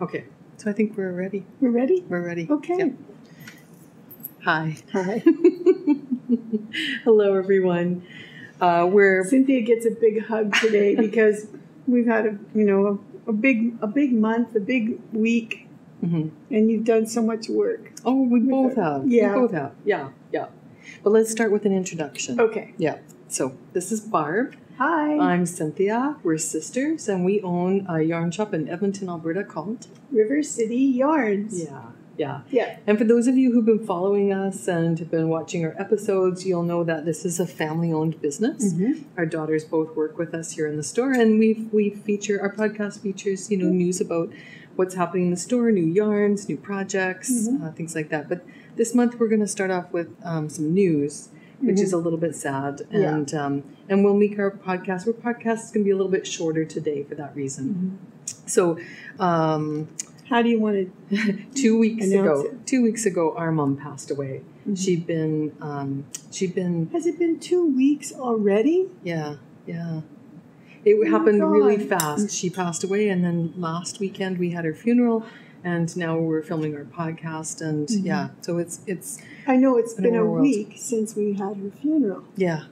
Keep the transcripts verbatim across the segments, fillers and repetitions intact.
Okay, so I think we're ready. We're ready? We're ready. Okay. Yep. Hi. Hi. Hello, everyone. Uh, we're Cynthia gets a big hug today because we've had a you know a, a big a big month, a big week, mm-hmm. and you've done so much work. Oh, we both have. Yeah, we both have. Yeah, yeah. But let's start with an introduction. Okay. Yeah. So this is Barb. Hi. I'm Cynthia. We're sisters, and we own a yarn shop in Edmonton, Alberta called River City Yarns. Yeah. Yeah. Yeah. And for those of you who've been following us and have been watching our episodes, you'll know that this is a family-owned business. Mm-hmm. Our daughters both work with us here in the store, and we we feature our podcast features, you know, mm-hmm. news about what's happening in the store, new yarns, new projects, mm-hmm. uh, things like that. But this month we're going to start off with um, some news, which mm-hmm. is a little bit sad, and yeah. um, and we'll make our podcast. Our podcast is going to be a little bit shorter today for that reason. Mm-hmm. So. Um, How do you want to? two weeks ago, it? two weeks ago, our mom passed away. Mm-hmm. She'd been, um, she'd been. Has it been two weeks already? Yeah, yeah. It oh happened really fast. She passed away, and then last weekend we had her funeral, and now we're filming our podcast, and mm-hmm. yeah, so it's it's. I know it's been a world. week since we had her funeral. Yeah.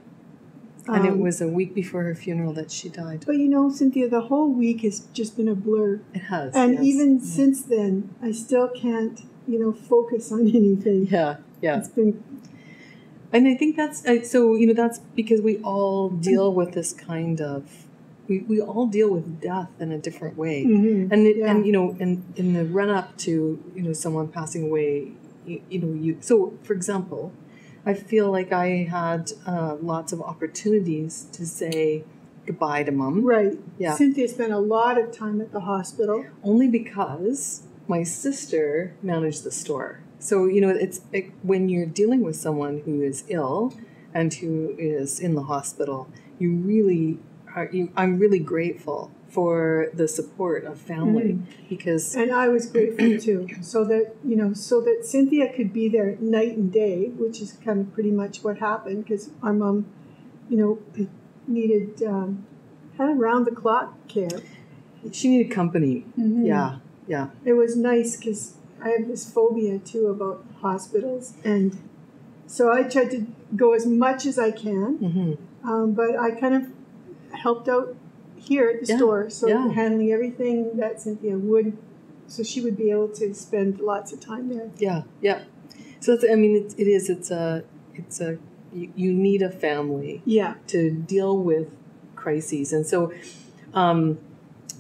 And um, it was a week before her funeral that she died. But you know, Cynthia, the whole week has just been a blur. It has. And yes, even yes. since then, I still can't, you know, focus on anything. Yeah, yeah. It's been. And I think that's, so, you know, that's because we all deal with this kind of, we, we all deal with death in a different way. Mm-hmm. And, it, yeah. and you know, in, in the run up to, you know, someone passing away, you, you know, you, so for example, I feel like I had uh, lots of opportunities to say goodbye to Mom. Right. Yeah. Cynthia spent a lot of time at the hospital. Only because my sister managed the store. So, you know, it's it, when you're dealing with someone who is ill and who is in the hospital, you really are, you, I'm really grateful for the support of family mm-hmm. because... And I was grateful too, so that, you know, so that Cynthia could be there night and day, which is kind of pretty much what happened because our mom, you know, needed um, kind of round-the-clock care. She needed company. Mm-hmm. Yeah, yeah. It was nice because I have this phobia too about hospitals, and so I tried to go as much as I can, mm-hmm. um, but I kind of helped out here at the yeah, store, so yeah. handling everything that Cynthia would, so she would be able to spend lots of time there. Yeah, yeah. So it's, I mean, it, it is. It's a. It's a. You, you need a family. Yeah. To deal with crises, and so, um,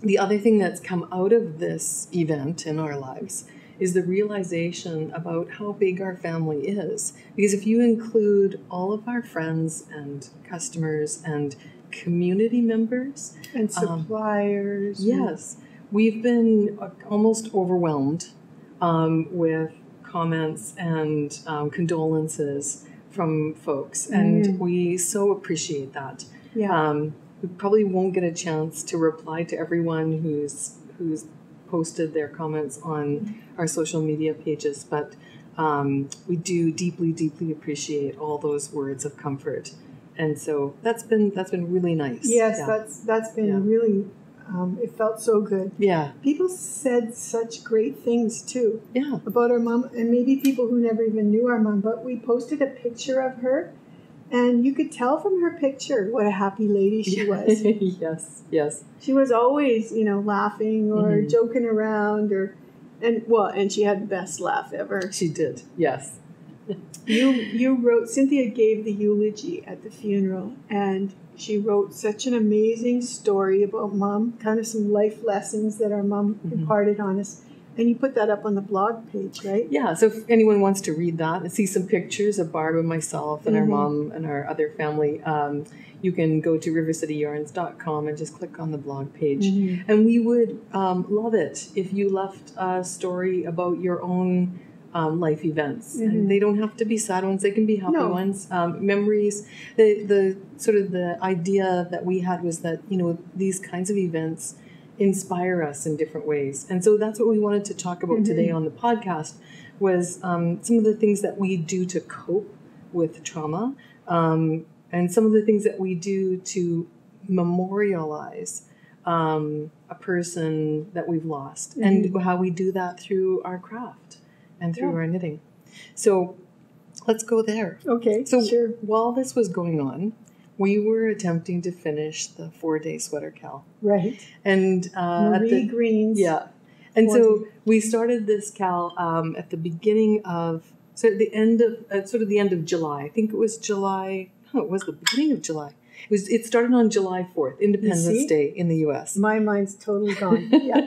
the other thing that's come out of this event in our lives is the realization about how big our family is. Because if you include all of our friends and customers and community members and suppliers. Um, yes, we've been almost overwhelmed um, with comments and um, condolences from folks, and mm. we so appreciate that. Yeah, um, we probably won't get a chance to reply to everyone who's who's posted their comments on mm. our social media pages, but um, we do deeply, deeply appreciate all those words of comfort. And so that's been that's been really nice. Yes, yeah. that's that's been yeah. really. Um, it felt so good. Yeah, people said such great things too. Yeah, about our mom, and maybe people who never even knew our mom. But we posted a picture of her, and you could tell from her picture what a happy lady she was. Yes, yes. She was always, you know, laughing or mm-hmm. joking around, or and well, and she had the best laugh ever. She did. Yes. You you wrote, Cynthia gave the eulogy at the funeral, and she wrote such an amazing story about Mom, kind of some life lessons that our Mom mm-hmm. imparted on us. And you put that up on the blog page, right? Yeah, so if anyone wants to read that and see some pictures of Barb and myself and mm-hmm. our mom and our other family, um, you can go to river city yarns dot com and just click on the blog page. Mm-hmm. And we would um, love it if you left a story about your own Um, life events. Mm-hmm. And they don't have to be sad ones. They can be happy no. ones. Um, memories. The the sort of the idea that we had was that, you know, these kinds of events inspire us in different ways. And so that's what we wanted to talk about mm-hmm. today on the podcast was um, some of the things that we do to cope with trauma um, and some of the things that we do to memorialize um, a person that we've lost, mm-hmm. and how we do that through our craft and through yeah. our knitting. So let's go there. Okay, so sure. While this was going on, we were attempting to finish the four-day sweater cowl. Right. And uh, Marie at the, Green's. Yeah. And so we started this cowl um, at the beginning of, so at the end of, at sort of the end of July. I think it was July, no, it was the beginning of July. It was. It started on July fourth, Independence Day in the U S My mind's totally gone. Yeah,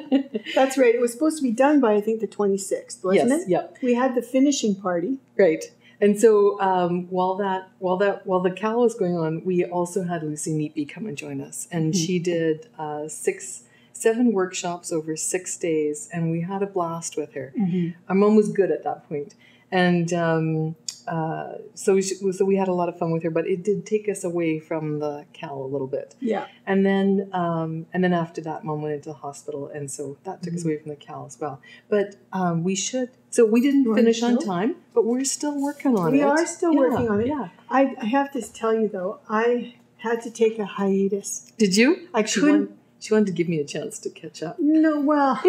that's right. It was supposed to be done by, I think, the twenty-sixth, wasn't yes, it? Yep. We had the finishing party. Right. And so um, while that while that while the cowl was going on, we also had Lucy Neatby come and join us, and mm-hmm. she did uh, six, seven workshops over six days, and we had a blast with her. Mm-hmm. Our mom was good at that point, and um, uh, so we so we had a lot of fun with her. But it did take us away from the cowl a little bit. Yeah, and then um, and then after that, mom went into the hospital, and so that took mm-hmm. us away from the cowl as well. But um, we should. So we didn't finish on time, but we're still working on we it. We are still yeah, working on it. Yeah. I, I have to tell you, though, I had to take a hiatus. Did you? I she couldn't. Wanted, she wanted to give me a chance to catch up. No, well,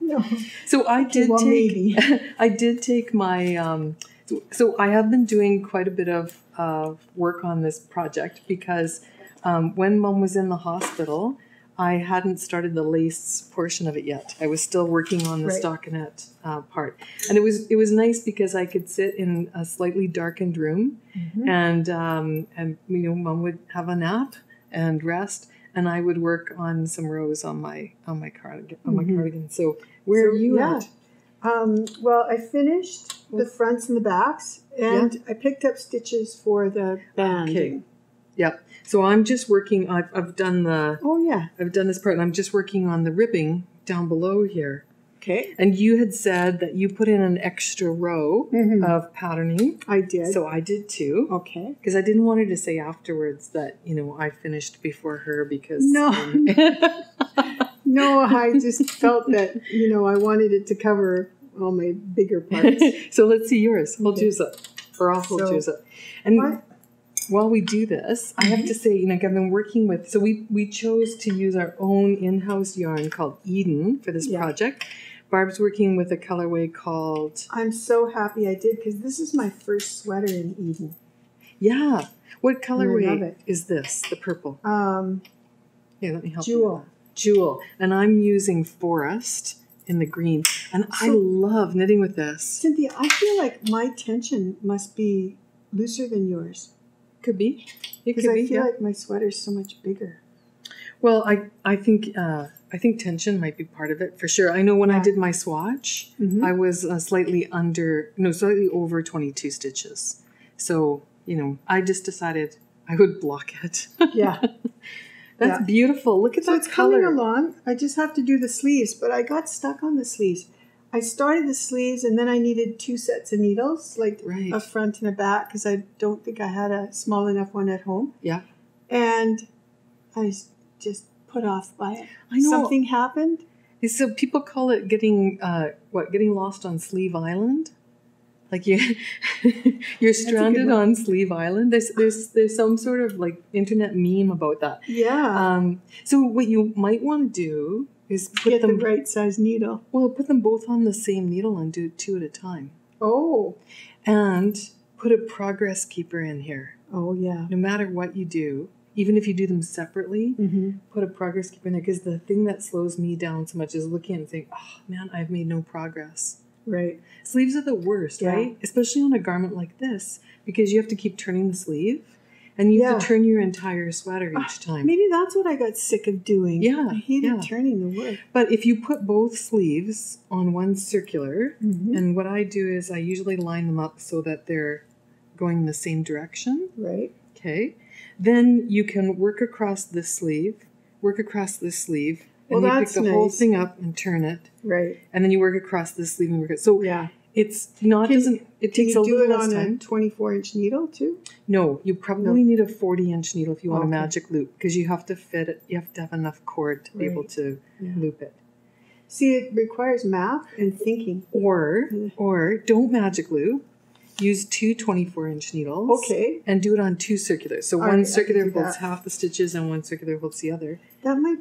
no. So I okay, did well, take. Maybe. I did take my. Um, so, so I have been doing quite a bit of uh, work on this project because um, when Mom was in the hospital, I hadn't started the lace portion of it yet. I was still working on the right. stockinette uh, part, and it was it was nice because I could sit in a slightly darkened room, mm-hmm. and um, and you know, Mom would have a nap and rest, and I would work on some rows on my on my cardigan on mm-hmm. my cardigan. So where so, are you yeah. at? Um, well, I finished the fronts and the backs, and yeah. I picked up stitches for the band. Okay. Yep. So I'm just working. I've I've done the. Oh yeah. I've done this part, and I'm just working on the ribbing down below here. Okay. And you had said that you put in an extra row mm-hmm. of patterning. I did. So I did too. Okay. Because I didn't want her to say afterwards that you know I finished before her because. No. Um, no, I just felt that you know I wanted it to cover all my bigger parts. So let's see yours. We'll okay. choose it, or I'll hold so, choose it, and. What? While we do this, I have to say, you know, I've been working with, so we, we chose to use our own in-house yarn called Eden for this yeah. project. Barb's working with a colorway called... I'm so happy I did, because this is my first sweater in Eden. Yeah. What colorway is this, the purple? Um, Here, let me help Jewel. you. Jewel. Jewel. And I'm using Forest in the green. And so, I love knitting with this. Cynthia, I feel like my tension must be looser than yours. Could be. It could I be. I feel yeah. like my sweater's so much bigger. Well, I I think uh, I think tension might be part of it for sure. I know when yeah. I did my swatch, mm-hmm. I was uh, slightly under, no, slightly over twenty-two stitches. So you know, I just decided I would block it. Yeah, that's yeah. beautiful. Look at so that it's color. Coming along. I just have to do the sleeves, but I got stuck on the sleeves. I started the sleeves, and then I needed two sets of needles, like right. a front and a back, because I don't think I had a small enough one at home. Yeah. And I was just put off by it. I know. Something happened. So people call it getting, uh, what, getting lost on Sleeve Island? Like you, you're stranded on Sleeve Island. There's there's there's some sort of like internet meme about that. Yeah. Um, so what you might want to do is put Get them, the right size needle. Well, put them both on the same needle and do two at a time. Oh. And put a progress keeper in here. Oh yeah. No matter what you do, even if you do them separately, mm-hmm. put a progress keeper in there, because the thing that slows me down so much is looking and saying, "Oh man, I've made no progress." Right. Sleeves are the worst, yeah. right? Especially on a garment like this, because you have to keep turning the sleeve, and you yeah. have to turn your entire sweater each time. Uh, maybe that's what I got sick of doing. Yeah. I hated yeah. turning the work. But if you put both sleeves on one circular, mm-hmm. and what I do is I usually line them up so that they're going the same direction. Right. Okay. Then you can work across this sleeve, work across this sleeve, and well, you pick the nice. whole thing up and turn it. Right. And then you work across this sleeve and work it. So yeah. it's not, can, doesn't, it takes a little less time. Can you do it on a twenty-four inch needle too? No, you probably no. need a forty inch needle if you want okay. a magic loop, because you have to fit it, you have to have enough cord to right. be able to yeah. loop it. See, it requires math and thinking. Or, or don't magic loop. Use two twenty-four inch needles. Okay. And do it on two circulars. So All one right, circular holds half the stitches and one circular holds the other. That might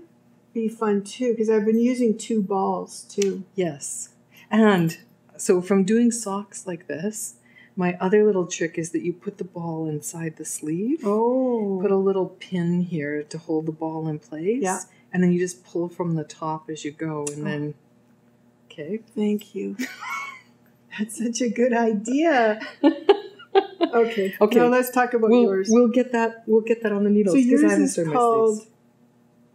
be fun too, because I've been using two balls too. Yes. And so from doing socks like this, my other little trick is that you put the ball inside the sleeve. Oh. Put a little pin here to hold the ball in place. Yeah. And then you just pull from the top as you go, and oh. then, okay. Thank you. That's such a good idea. Okay. Okay. Now let's talk about we'll, yours. We'll get that. We'll get that on the needles. So yours I is called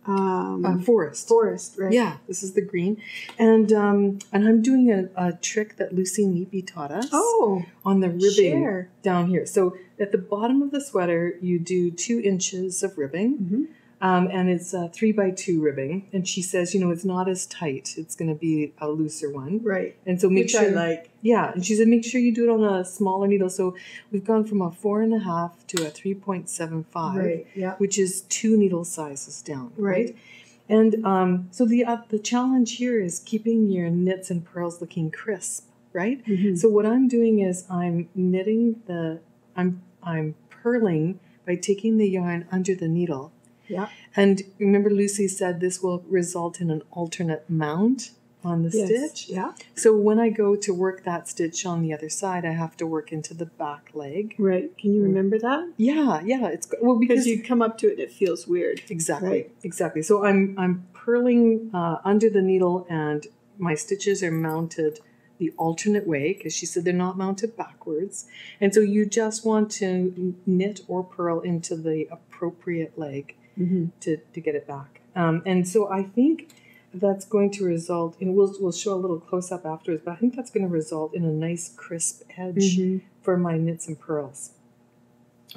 um, uh, Forest. Forest, right? Yeah. This is the green, and um, and I'm doing a, a trick that Lucy Neatby taught us. Oh, on the ribbing share. down here. So at the bottom of the sweater, you do two inches of ribbing. Mm-hmm. Um, and it's a three by two ribbing. And she says, you know, it's not as tight. It's going to be a looser one. Right. And so make Which sure. I like. Yeah. And she said, make sure you do it on a smaller needle. So we've gone from a four and a half to a three point seven five, right. yeah. which is two needle sizes down. Right. right? And um, so the, uh, the challenge here is keeping your knits and purls looking crisp, right? Mm-hmm. So what I'm doing is I'm knitting the, I'm, I'm purling by taking the yarn under the needle. Yeah. And remember Lucy said this will result in an alternate mount on the yes. stitch. Yeah. So when I go to work that stitch on the other side, I have to work into the back leg. Right. Can you remember that? Yeah, yeah. It's well because, because you come up to it and it feels weird. Exactly. Right? Exactly. So I'm I'm purling uh, under the needle, and my stitches are mounted the alternate way, because she said they're not mounted backwards. And so you just want to knit or purl into the appropriate leg. Mm-hmm. to, to get it back. Um, and so I think that's going to result in, we'll, we'll show a little close-up afterwards, but I think that's going to result in a nice crisp edge mm-hmm. for my knits and purls.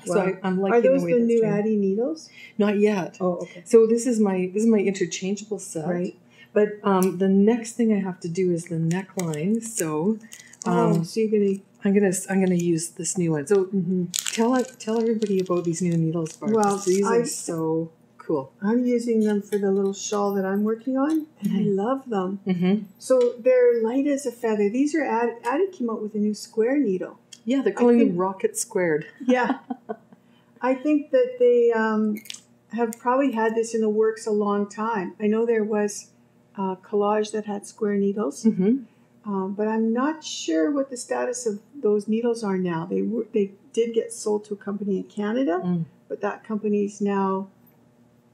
Wow. So I, I'm liking the way that's Are those the new Addi needles? Not yet. Oh, okay. So this is my, this is my interchangeable set. Right. But um, the next thing I have to do is the neckline. So, um, oh, so you're going to... I'm gonna I'm gonna use this new one. So mm-hmm. tell tell everybody about these new needles, Barb. Well, these I, are so cool. I'm using them for the little shawl that I'm working on, and mm-hmm. I love them. Mm-hmm. So they're light as a feather. These are Addi. Addi came out with a new square needle. Yeah, they're calling think, them Rocket Squared. Yeah, I think that they um, have probably had this in the works a long time. I know there was a collage that had square needles. Mm-hmm. Um, but I'm not sure what the status of those needles are now. They were, they did get sold to a company in Canada, mm. but that company's now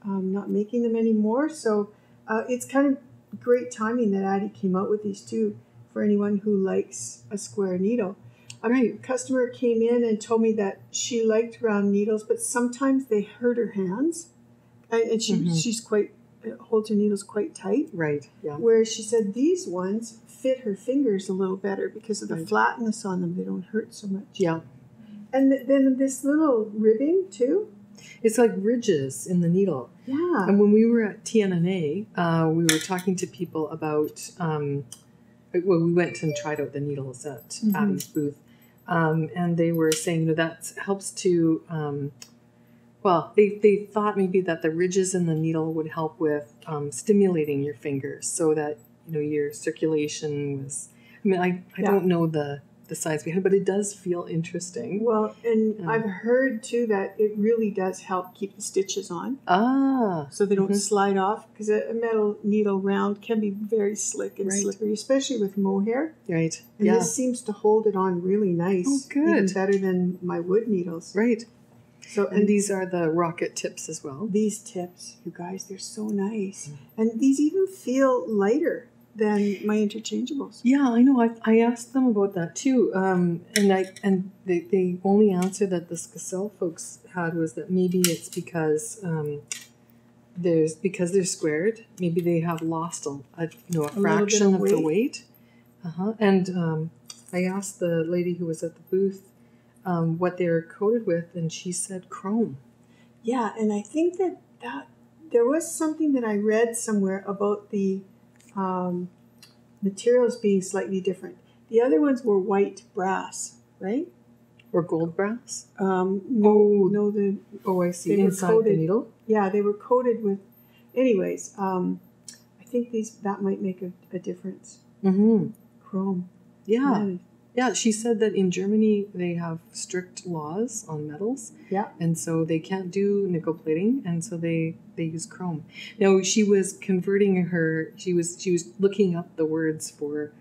um, not making them anymore. So uh, it's kind of great timing that Addi came out with these two for anyone who likes a square needle. Um, right. A customer came in and told me that she liked round needles, but sometimes they hurt her hands, and, and she mm-hmm. she's quite. holds her needles quite tight. Right. Yeah. Where she said these ones fit her fingers a little better because of the right. flatness on them. They don't hurt so much. Yeah. And th then this little ribbing too. It's like ridges in the needle. Yeah. And when we were at T N N A, uh, we were talking to people about, um, well, we went and tried out the needles at mm-hmm. Addi's booth. Um, and they were saying, you know, that helps to, um, Well, they, they thought maybe that the ridges in the needle would help with um, stimulating your fingers so that, you know, your circulation was, I mean, I, I yeah. don't know the, the science behind it, but it does feel interesting. Well, and um, I've heard, too, that it really does help keep the stitches on. Ah. So they don't mm-hmm. slide off, because a metal needle round can be very slick and right. slippery, especially with mohair. Right, And yeah. this seems to hold it on really nice. Oh, good. Even better than my wood needles. Right. So, and, and these are the rocket tips as well. These tips, you guys, they're so nice. Mm-hmm. And these even feel lighter than my interchangeables. Yeah, I know. I, I asked them about that too. Um, and I and they, the only answer that the SCASEL folks had was that maybe it's because um, there's because they're squared. Maybe they have lost a, a you know a, a fraction of, of weight. the weight. Uh-huh. And um, I asked the lady who was at the booth Um, what they're coated with, and she said chrome. Yeah, and I think that, that there was something that I read somewhere about the um, materials being slightly different. The other ones were white brass, right? Or gold brass? Um, no, oh, no, the oh, I see. Inside coated, the needle. Yeah, they were coated with. Anyways, um, I think these that might make a, a difference. Mm-hmm. Chrome. Yeah. yeah. Yeah, she said that in Germany they have strict laws on metals. Yeah. And so they can't do nickel plating, and so they, they use chrome. Now she was converting her she was she was looking up the words for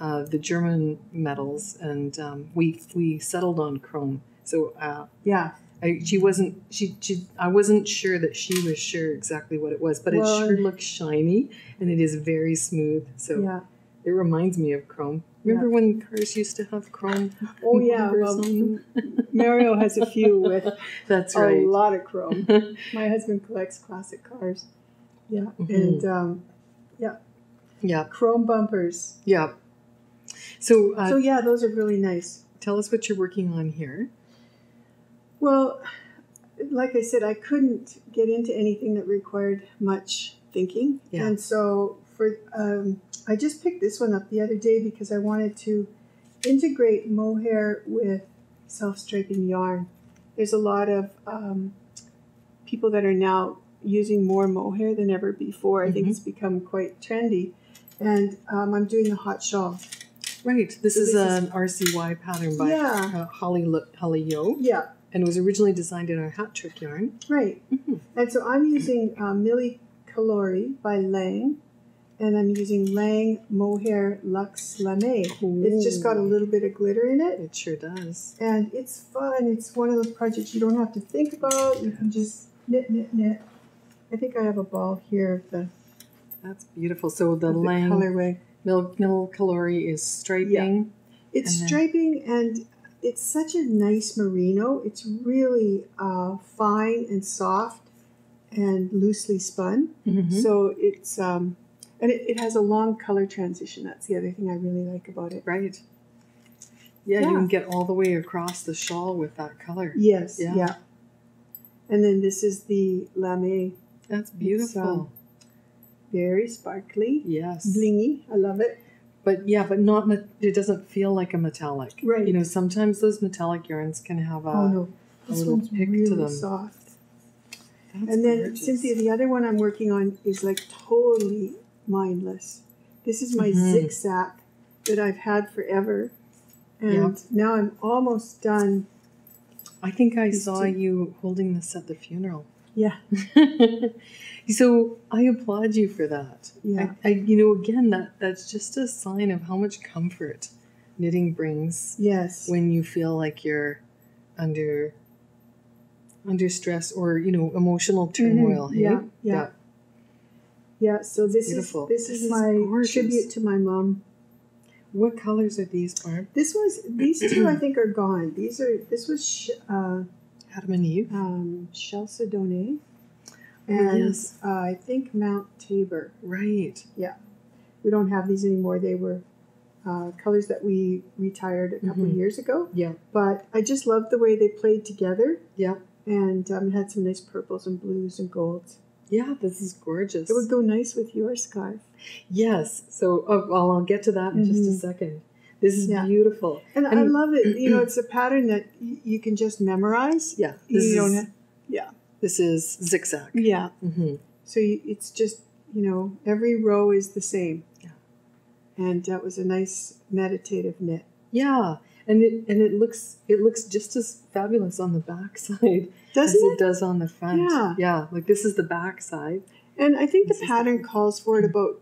uh, the German metals, and um, we we settled on chrome. So uh, yeah. I, she wasn't she, she I wasn't sure that she was sure exactly what it was, but well, it sure looks shiny and it is very smooth. So yeah. It reminds me of chrome. Remember yeah. when cars used to have chrome? Oh yeah, well, Mario has a few with that's right. a lot of chrome. My husband collects classic cars. Yeah, mm-hmm. and um, yeah, yeah, chrome bumpers. Yeah. So uh, so yeah, those are really nice. Tell us what you're working on here. Well, like I said, I couldn't get into anything that required much thinking, yeah. and so for. Um, I just picked this one up the other day because I wanted to integrate mohair with self-striping yarn. There's a lot of um, people that are now using more mohair than ever before. Mm-hmm. I think it's become quite trendy. And um, I'm doing the hot shawl. Right. This so is this an is, R C Y pattern by yeah. uh, Holly, Holly Yeo. Yeah. And it was originally designed in our Hat Trick yarn. Right. Mm-hmm. And so I'm using uh, Millie Calori by Lang. And I'm using Lang Mohair Luxe Lame. Ooh. It's just got a little bit of glitter in it. It sure does. And it's fun. It's one of those projects you don't have to think about. You can just knit, knit, knit. I think I have a ball here of the. That's beautiful. So the, the Lang colorway. Mille, Mille Colour is striping. Yeah. It's and striping, then... and it's such a nice merino. It's really uh, fine and soft and loosely spun. Mm-hmm. So it's. Um, And it, it has a long color transition. That's the other thing I really like about it. Right. Yeah, yeah. You can get all the way across the shawl with that color. Yes, yeah. yeah. And then this is the lame. That's beautiful. Uh, very sparkly. Yes. Blingy. I love it. But yeah, but not. It doesn't feel like a metallic. Right. You know, sometimes those metallic yarns can have a, oh, no. a little pick really to them. Soft. That's and then gorgeous. Cynthia, the other one I'm working on is like totally... mindless. This is my mm-hmm. Zick Zack that I've had forever, and yeah. now I'm almost done. I think I it's saw too. you holding this at the funeral. Yeah. So I applaud you for that. Yeah. I, I, you know, again, that that's just a sign of how much comfort knitting brings. Yes. When you feel like you're under under stress or you know emotional turmoil. Mm-hmm. hey? Yeah. Yeah. yeah. Yeah, so this Beautiful. is this, this is, is my gorgeous. tribute to my mom. What colors are these, Barb? This was these two I think are gone. These are this was sh uh, Adam and Eve, um, Chelsea Donay, and oh, yes. uh, I think Mount Tabor. Right. Yeah, we don't have these anymore. They were uh, colors that we retired a couple mm-hmm. of years ago. Yeah, but I just loved the way they played together. Yeah, and um, had some nice purples and blues and golds. Yeah, this is gorgeous. It would go nice with your scarf. Yes. So oh, well, I'll get to that in mm-hmm. just a second. This is yeah. beautiful. And, and I love it. You know, it's a pattern that you can just memorize. Yeah. This you is, don't have, yeah. This is Zick Zack. Yeah. Mm-hmm. So you, it's just, you know, every row is the same. Yeah. And that was a nice meditative knit. Yeah. And it and it looks it looks just as fabulous on the back side Doesn't as it, it does on the front. Yeah. yeah, like this is the back side. And I think this the pattern the... calls for it about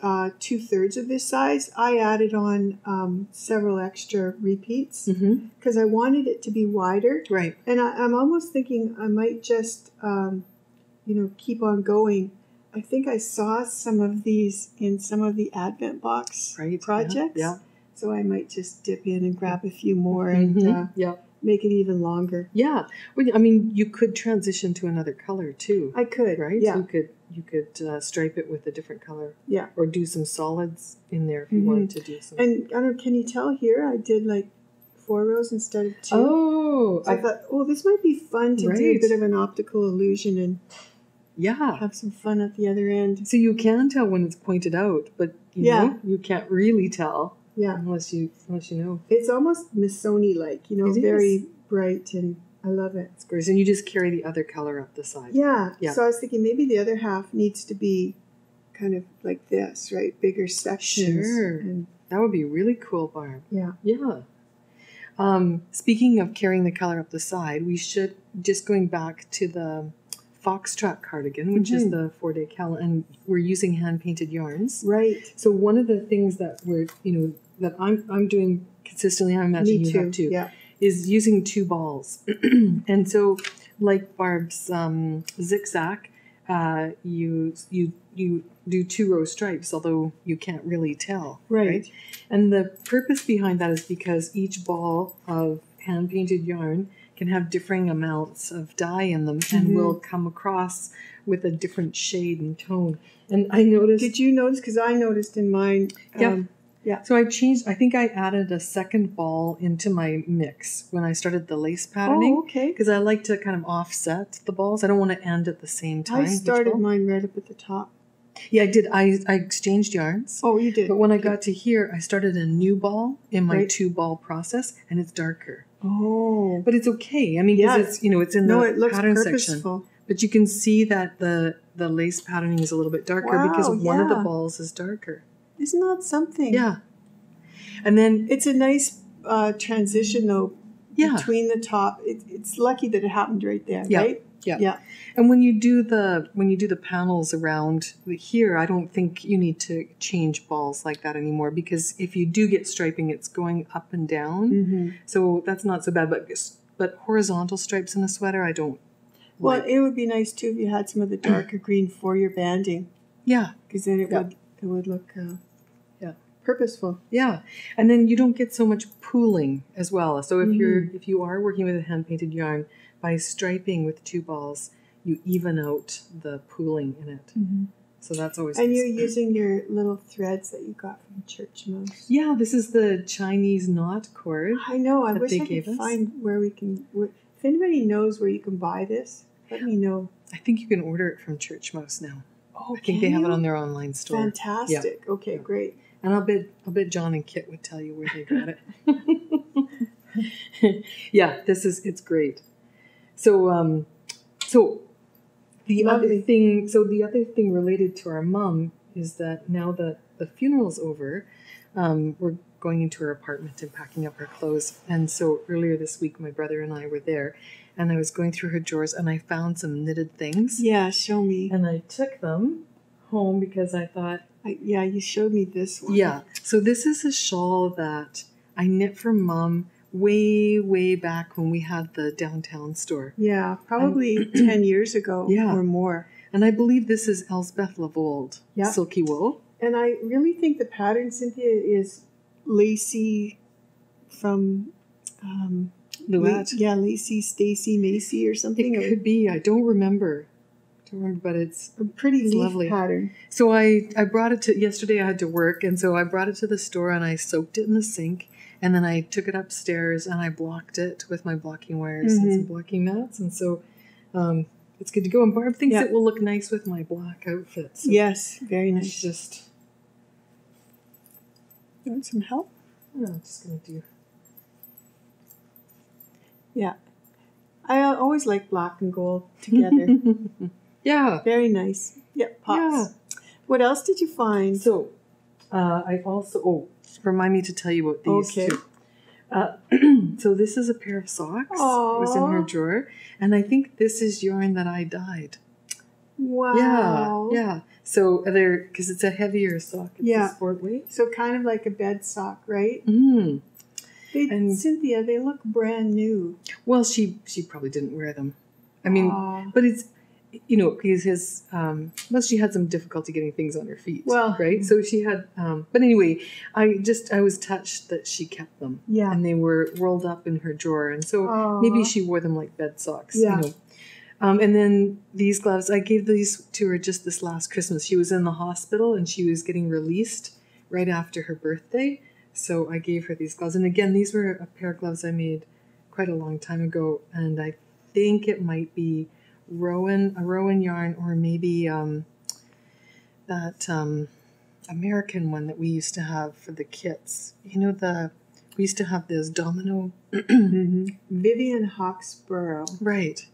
uh, two thirds of this size. I added on um, several extra repeats because mm-hmm. I wanted it to be wider. Right. And I, I'm almost thinking I might just um, you know keep on going. I think I saw some of these in some of the Advent Box right. projects. Yeah. yeah. So I might just dip in and grab a few more and mm-hmm. uh, yeah. make it even longer. Yeah, well, I mean, you could transition to another color too. I could, right? Yeah, so you could you could uh, stripe it with a different color. Yeah, or do some solids in there if you mm-hmm. wanted to do some. And I don't. Can you tell here? I did like four rows instead of two. Oh, so I, I thought, oh, this might be fun to right. do a bit of an optical illusion and yeah, have some fun at the other end. So you can tell when it's pointed out, but you yeah, know, you can't really tell. Yeah, unless you unless you know, it's almost Missoni like, you know, it very is. bright, and I love it. It's gorgeous, and you just carry the other color up the side. Yeah. yeah. So I was thinking maybe the other half needs to be kind of like this, right? Bigger sections. Sure. And That would be really cool, Barb. Yeah. Yeah. Um, speaking of carrying the color up the side, we should, just going back to the Foxtrot cardigan, which mm-hmm. is the four-day cal, and we're using hand-painted yarns. Right. So one of the things that we're, you know, that I'm, I'm doing consistently, I imagine you have too, yeah. is using two balls. And so like Barb's um, Zick Zack, uh, you, you, you do two row stripes, although you can't really tell. Right. right. And the purpose behind that is because each ball of hand-painted yarn can have differing amounts of dye in them and mm-hmm. will come across with a different shade and tone. And I noticed... Did you notice? Because I noticed in mine... Yeah. Um, yeah. So I changed... I think I added a second ball into my mix when I started the lace patterning. Oh, okay. Because I like to kind of offset the balls. I don't want to end at the same time. I started mine right up at the top. Yeah, I did. I, I exchanged yarns. Oh, you did. But when I got to here, I started a new ball in my right. two-ball process, and it's darker. Oh. But it's okay. I mean, because yeah. it's, you know, it's in no, the it looks pattern purposeful. Section. But you can see that the, the lace patterning is a little bit darker wow, because one yeah. of the balls is darker. Isn't that something? Yeah. And then... It's a nice uh, transition, though, yeah. between the top. It, it's lucky that it happened right there, yeah. right? Yeah. yeah. And when you do the when you do the panels around here, I don't think you need to change balls like that anymore, because if you do get striping, it's going up and down. Mm-hmm. So that's not so bad. But but horizontal stripes in a sweater, I don't well, like. It would be nice, too, if you had some of the darker green for your banding. Yeah. Because then it, yeah. would, it would look uh, yeah purposeful. Yeah. And then you don't get so much pooling as well. So if mm-hmm. you're if you are working with a hand-painted yarn, by striping with two balls, you even out the pooling in it. Mm-hmm. So that's always And nice. You're using your little threads that you got from Church Mouse. Yeah, this is the Chinese knot cord. I know. I wish I could us. find where we can... Where, if anybody knows where you can buy this, let me know. I think you can order it from Church Mouse now. Oh, I think they have you? it on their online store. Fantastic. Yeah. Okay, yeah. great. And I'll bet, I'll bet John and Kit would tell you where they got it. yeah, this is... It's great. So, um, so the Lovely. other thing, so the other thing related to our mom is that now that the funeral's over, um, we're going into her apartment and packing up her clothes. And so earlier this week, my brother and I were there, and I was going through her drawers, and I found some knitted things. Yeah, show me. And I took them home because I thought, I, yeah, you showed me this one. Yeah. So this is a shawl that I knit for Mom way, way back when we had the downtown store. Yeah, probably um, ten years ago yeah. or more. And I believe this is Elsbeth LaVold yep. silky wool. And I really think the pattern, Cynthia, is Lacey from... Um, Luette. Yeah, Lacey, Stacy, Macy or something. It or, could be. I don't remember. I don't remember, but it's a pretty it's leaf lovely pattern. So I, I brought it to... Yesterday I had to work, and so I brought it to the store, and I soaked it in the sink. And then I took it upstairs and I blocked it with my blocking wires mm-hmm. and some blocking mats. And so um, it's good to go. And Barb thinks yeah. it will look nice with my black outfit. So yes, very nice. It's just... You want some help? No, I'm just going to do... Yeah. I always like black and gold together. yeah. Very nice. Yeah, pops. Yeah. What else did you find? So uh, I also... Oh. Remind me to tell you about these okay. two. Uh, so this is a pair of socks. Aww. It was in her drawer. And I think this is yarn that I dyed. Wow. Yeah. Yeah. So they're, because it's a heavier sock. It's yeah. a sport weight. So kind of like a bed sock, right? Mm. They, and Cynthia, they look brand new. Well, she, she probably didn't wear them. I mean, Aww. but it's, you know, because his, um, well, she had some difficulty getting things on her feet. Well, right. So she had, um, but anyway, I just, I was touched that she kept them. Yeah. And they were rolled up in her drawer. And so Aww. maybe she wore them like bed socks. Yeah. You know. Um, and then these gloves, I gave these to her just this last Christmas. She was in the hospital and she was getting released right after her birthday. So I gave her these gloves. And again, these were a pair of gloves I made quite a long time ago. And I think it might be Rowan, a Rowan yarn, or maybe um, that um, American one that we used to have for the kits. You know, the we used to have this domino. mm-hmm. Vivian Hawksborough. Right.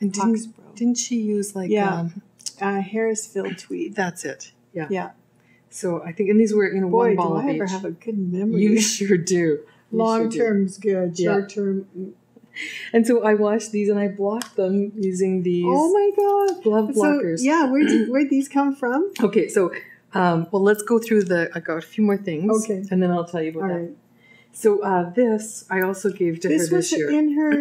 And didn't, Hawksborough. didn't she use like... Yeah, um, uh, Harrisville tweed. That's it. Yeah. Yeah. So I think, and these were in Boy, one ball of each. Boy, do I ever have a good memory. You sure do. Long term's good, short term. Yeah. And so I washed these and I blocked them using these. Oh my God. Glove blockers. So, yeah. Where'd, you, where'd these come from? Okay. So, um, well, let's go through the, I got a few more things. Okay. And then I'll tell you about All that. Right. So uh, this I also gave to this her this year. This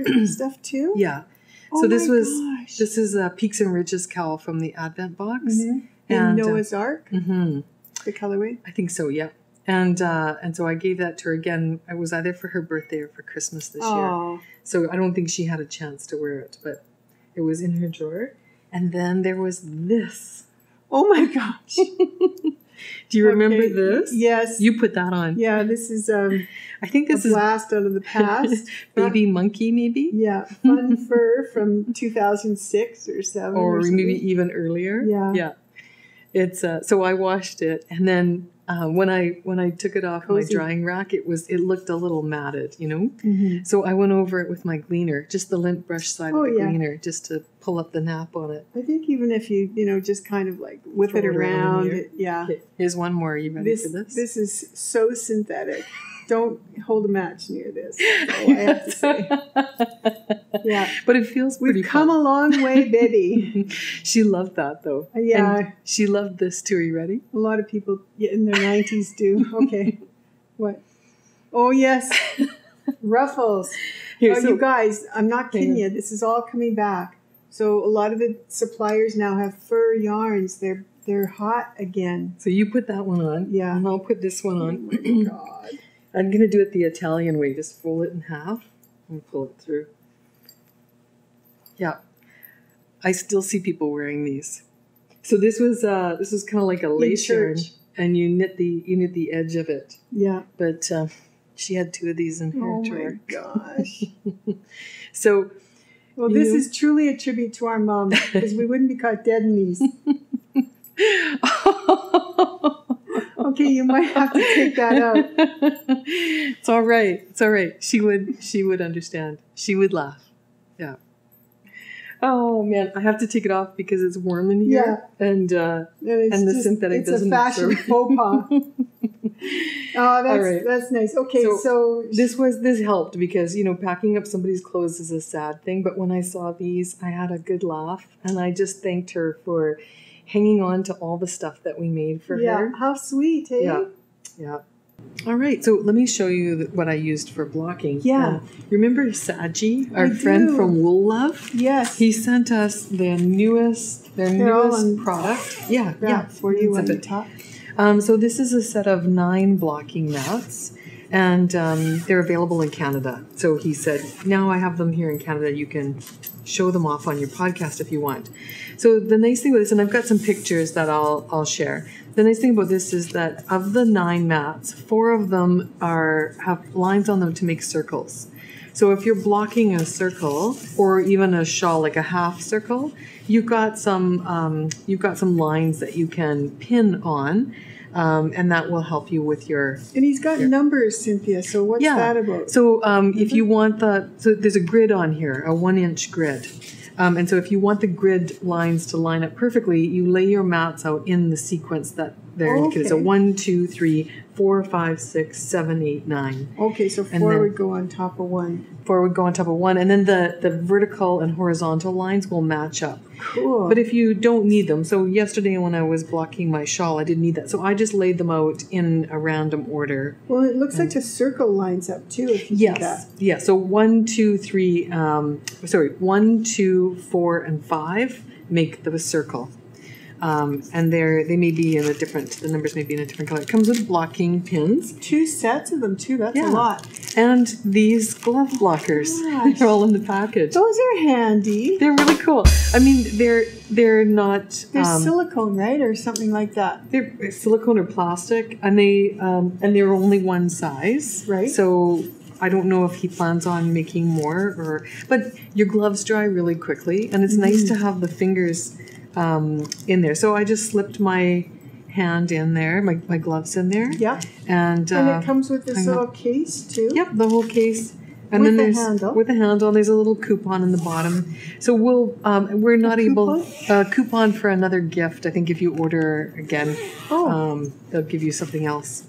was in her stuff too? Yeah. Oh so this my was, gosh. This is a Peaks and Ridges cowl from the Advent Box. Mm-hmm. And in Noah's uh, Ark? Mm-hmm. The colorway? I think so, yeah. And uh, and so I gave that to her again. It was either for her birthday or for Christmas this Aww. Year. So I don't think she had a chance to wear it, but it was in her drawer. And then there was this. Oh my gosh. Do you okay. remember this? Yes. You put that on. Yeah, this is um, I think this a is blast out of the past. Baby monkey, maybe? Yeah, Fun Fur from two thousand six or seven. Or, or maybe even earlier. Yeah. Yeah. It's uh, so I washed it, and then uh, when I when I took it off Cozy. My drying rack, it was it looked a little matted, you know. Mm-hmm. So I went over it with my gleaner, just the lint brush side oh, of the yeah. gleaner, just to pull up the nap on it. I think even if you you know just kind of like whip Throw it around, it, yeah. Okay. Here's one more. Are you ready this, for this? This is so synthetic. Don't hold a match near this. That's all I have to say. Yeah, but it feels pretty We've come fun. A long way, baby. She loved that, though. Yeah. And she loved this, too. Are you ready? A lot of people in their nineties do. Okay. What? Oh, yes. Ruffles. Here, oh, so you guys, I'm not kidding you. This is all coming back. So a lot of the suppliers now have fur yarns. They're, they're hot again. So you put that one on. Yeah. And I'll put this one on. Oh, my God. I'm going to do it the Italian way. Just fold it in half and pull it through. Yeah. I still see people wearing these. So this was uh, this was kind of like a lace yarn, and you knit the you knit the edge of it. Yeah. But uh, she had two of these in her oh drawer. Oh my gosh. So well, this know, is truly a tribute to our mom, because we wouldn't be caught dead in these. Okay, you might have to take that out. It's all right. It's all right. She would she would understand. She would laugh. Yeah. Oh man, I have to take it off because it's warm in here. Yeah. And uh and, and the just, synthetic it's doesn't It's a fashion faux pas. Oh, that's right. That's nice. Okay, so, so this was this helped because, you know, packing up somebody's clothes is a sad thing, but when I saw these, I had a good laugh, and I just thanked her for hanging on to all the stuff that we made for yeah, her. Yeah, how sweet, eh? Yeah, yeah. All right, so let me show you what I used for blocking. Yeah. Uh, remember Saji, our I friend do. From Wool Love? Yes. He sent us their newest, their Carol newest product. Yeah, yeah. yeah. For you on the top. Um, so this is a set of nine blocking mats, and um, they're available in Canada. So he said, now I have them here in Canada. You can show them off on your podcast if you want. So the nice thing with this, and I've got some pictures that I'll I'll share. The nice thing about this is that of the nine mats, four of them are have lines on them to make circles. So if you're blocking a circle or even a shawl, like a half circle, you've got some um, you've got some lines that you can pin on. Um, and that will help you with your... And he's got your, numbers, Cynthia, so what's yeah. that about? So um, if you want the... So there's a grid on here, a one-inch grid. Um, and so if you want the grid lines to line up perfectly, you lay your mats out in the sequence that they're okay. indicated. So one, two, three, four, five, six, seven, eight, nine. Okay, so four then, would go on top of one. Four would go on top of one, and then the, the vertical and horizontal lines will match up. Cool. But if you don't need them, so yesterday when I was blocking my shawl, I didn't need that. So I just laid them out in a random order. Well, it looks and, like the circle lines up too if you yes, do that. Yes, yeah, so one, two, three, um, sorry, one, two, four, and five make the circle. Um, and they're, they may be in a different, the numbers may be in a different color. It comes with blocking pins. Two sets of them, too. That's yeah. a lot. And these glove blockers. Oh, they're all in the package. Those are handy. They're really cool. I mean, they're they're not... They're um, silicone, right? Or something like that. They're silicone or plastic. And, they, um, and they're only one size. Right. So... I don't know if he plans on making more or, but your gloves dry really quickly, and it's mm-hmm. nice to have the fingers um, in there. So I just slipped my hand in there, my, my gloves in there. Yeah. And, uh, and it comes with this I'm little not, case too. Yep, the whole case. And with then there's, the handle. With the handle, and there's a little coupon in the bottom. So we'll, um, we're not a able, a uh, coupon for another gift. I think if you order again, oh. um, they'll give you something else.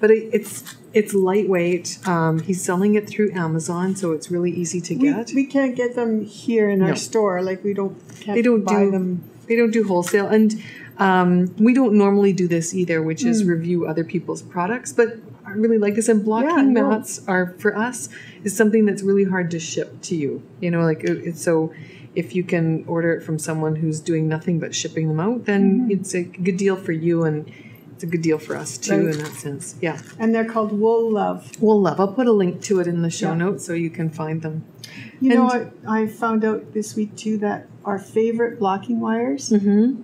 But it, it's it's lightweight. Um, he's selling it through Amazon, so it's really easy to get. We, we can't get them here in our no. store. Like we don't. Can't they don't buy do them. They don't do wholesale, and um, we don't normally do this either, which mm. is review other people's products. But I really like this, and blocking yeah, mats no. are for us is something that's really hard to ship to you. You know, like it, it's so. If you can order it from someone who's doing nothing but shipping them out, then mm. it's a good deal for you and. A good deal for us too, right. in that sense. Yeah. And they're called Wool Love. Wool Love. I'll put a link to it in the show yeah. notes so you can find them. You and know, I, I found out this week too that our favorite blocking wires mm-hmm.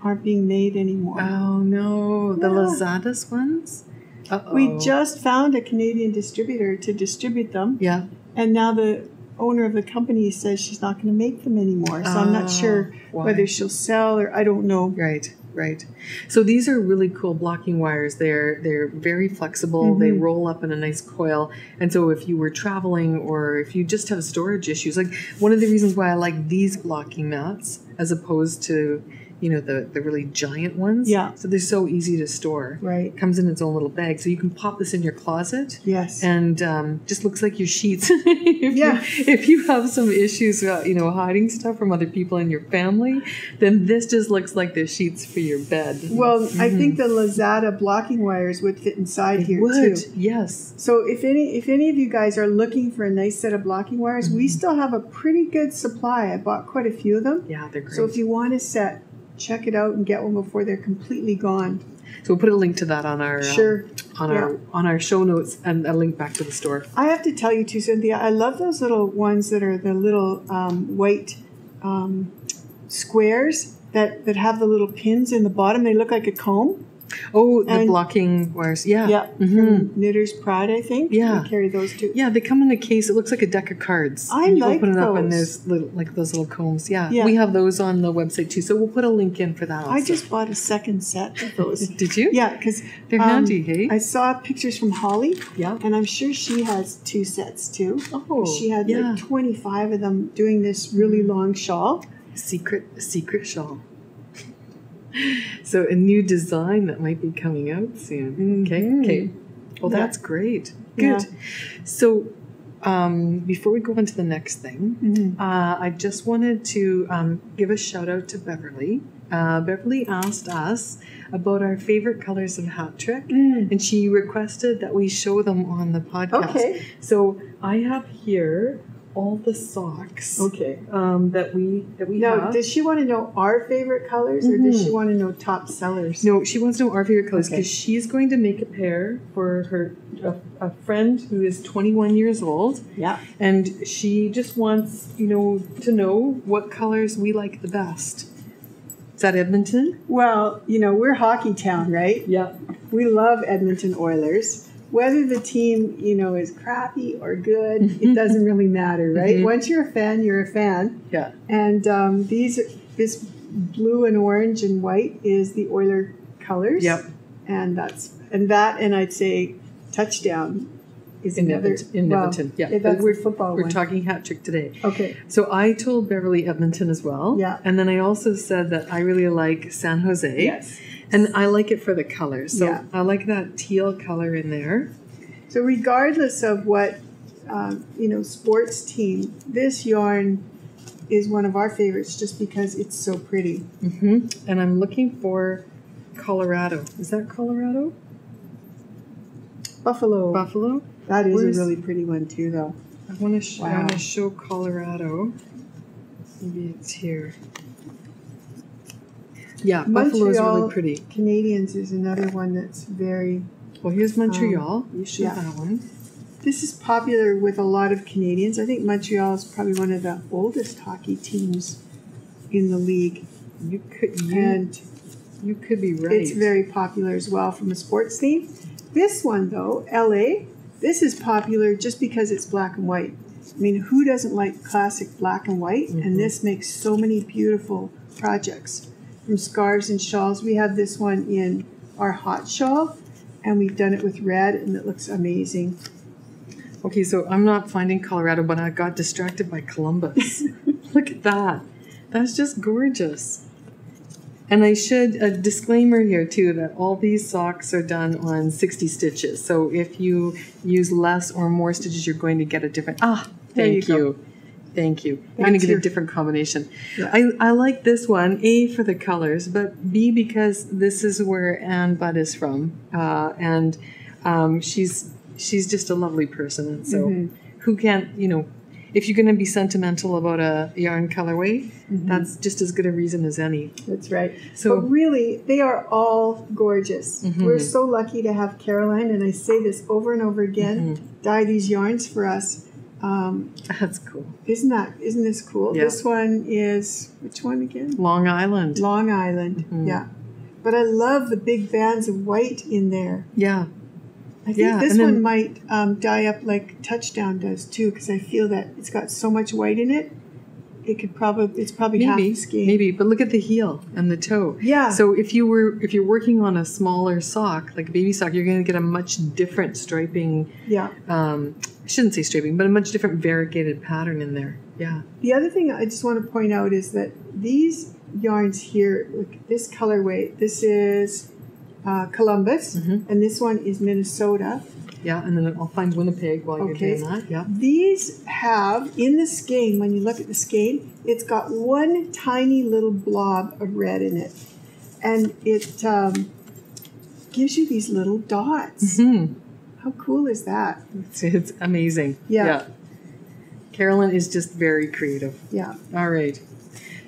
aren't being made anymore. Oh no, yeah. the Lazada's ones. Uh-oh. We just found a Canadian distributor to distribute them. Yeah. And now the owner of the company says she's not going to make them anymore. So uh, I'm not sure why. Whether she'll sell or I don't know. Right. Right. So these are really cool blocking wires. They're they're very flexible. Mm-hmm. They roll up in a nice coil. And so if you were traveling or if you just have storage issues, like one of the reasons why I like these blocking mats as opposed to, you know, the, the really giant ones. Yeah. So they're so easy to store. Right. It comes in its own little bag. So you can pop this in your closet. Yes. And um, just looks like your sheets. if yeah. You, if you have some issues about, you know, hiding stuff from other people in your family, then this just looks like the sheets for your bed. Well, mm-hmm. I think the Lazada blocking wires would fit inside it here would. Too. Yes. So if any if any of you guys are looking for a nice set of blocking wires, mm-hmm. we still have a pretty good supply. I bought quite a few of them. Yeah, they're great. So if you want a set, check it out and get one before they're completely gone. So we'll put a link to that on our sure uh, on yeah. our on our show notes and a link back to the store. I have to tell you too, Cynthia, I love those little ones that are the little um, white um, squares that that have the little pins in the bottom. They look like a comb. Oh, and the blocking wires. Yeah. Yeah. Mm-hmm. Knitter's Pride, I think. Yeah. They carry those too. Yeah, they come in a case. It looks like a deck of cards. I and you like open it those. Up and there's little, like those little combs. Yeah. yeah. We have those on the website too. So we'll put a link in for that also. I just bought a second set of those. Did you? Yeah, because they're um, handy, hey? I saw pictures from Holly. Yeah. And I'm sure she has two sets too. Oh. She had yeah. like twenty-five of them doing this really long shawl. Secret, secret shawl. So a new design that might be coming out soon. Okay, mm-hmm. okay. Well, that's yeah. great. Good. Yeah. So um, before we go on to the next thing, mm-hmm. uh, I just wanted to um, give a shout out to Beverly. Uh, Beverly asked us about our favorite colors of Hat Trick, mm. and she requested that we show them on the podcast. Okay. So I have here all the socks okay um that we that we now, have. Does she want to know our favorite colors mm-hmm. or does she want to know top sellers? No, she wants to know our favorite colors because okay. she's going to make a pair for her a, a friend who is twenty-one years old. Yeah. And she just wants, you know, to know what colors we like the best. Is that Edmonton? Well, you know, we're hockey town, right? Yeah. We love Edmonton Oilers. Whether the team, you know, is crappy or good, it doesn't really matter, right? Mm-hmm. Once you're a fan, you're a fan. Yeah. And um, these, this blue and orange and white is the Oiler colors. Yep. And that's and that and I'd say touchdown is in another in Edmonton. Well, yeah. That's we're, the football. We're one. Talking hat trick today. Okay. So I told Beverly Edmonton as well. Yeah. And then I also said that I really like San Jose. Yes. And I like it for the color. So yeah. I like that teal color in there. So regardless of what, um, you know, sports team, this yarn is one of our favorites just because it's so pretty. Mm-hmm. And I'm looking for Colorado. Is that Colorado? Buffalo. Buffalo? That is Where's, a really pretty one too, though. I want to sh- wow. show Colorado. Maybe it's here. Yeah, Buffalo's really pretty. Canadians is another one that's very... Well, here's Montreal. Um, you should yeah. have that one. This is popular with a lot of Canadians. I think Montreal is probably one of the oldest hockey teams in the league. You could, you, and you could be right. It's very popular as well from a sports theme. This one, though, L A, this is popular just because it's black and white. I mean, who doesn't like classic black and white? Mm-hmm. And this makes so many beautiful projects. From scarves and shawls. We have this one in our hot shawl, and we've done it with red, and it looks amazing. Okay, so I'm not finding Colorado, but I got distracted by Columbus. Look at that. That's just gorgeous. And I should, a disclaimer here too, that all these socks are done on sixty stitches. So if you use less or more stitches, you're going to get a different, ah, thank you. you. Thank you. I'm going to get a different combination. Yeah. I, I like this one, A, for the colors, but B, because this is where Anne Budd is from. Uh, and um, she's she's just a lovely person. And so mm-hmm. who can't, you know, if you're going to be sentimental about a yarn colorway, mm-hmm. that's just as good a reason as any. That's right. So but really, they are all gorgeous. Mm-hmm. We're so lucky to have Caroline, and I say this over and over again, mm-hmm. dye these yarns for us. Um, that's cool. Isn't that, isn't this cool? Yeah. This one is, which one again? Long Island. Long Island, mm-hmm. yeah. But I love the big bands of white in there. Yeah. I think yeah. this and one then, might um, dye up like Touchdown does too, because I feel that it's got so much white in it. It could probably it's probably maybe, half the skein. Maybe, but look at the heel and the toe. Yeah. So if you were if you're working on a smaller sock, like a baby sock, you're going to get a much different striping. Yeah. Um, I shouldn't say striping, but a much different variegated pattern in there. Yeah. The other thing I just want to point out is that these yarns here, look, this colorway, this is. Uh, Columbus, mm-hmm. and this one is Minnesota. Yeah, and then I'll find Winnipeg while you're okay. doing that. Yeah. These have, in the skein, when you look at the skein, it's got one tiny little blob of red in it. And it um, gives you these little dots. Mm-hmm. How cool is that? It's, it's amazing. Yeah. yeah. Carolyn is just very creative. Yeah. All right.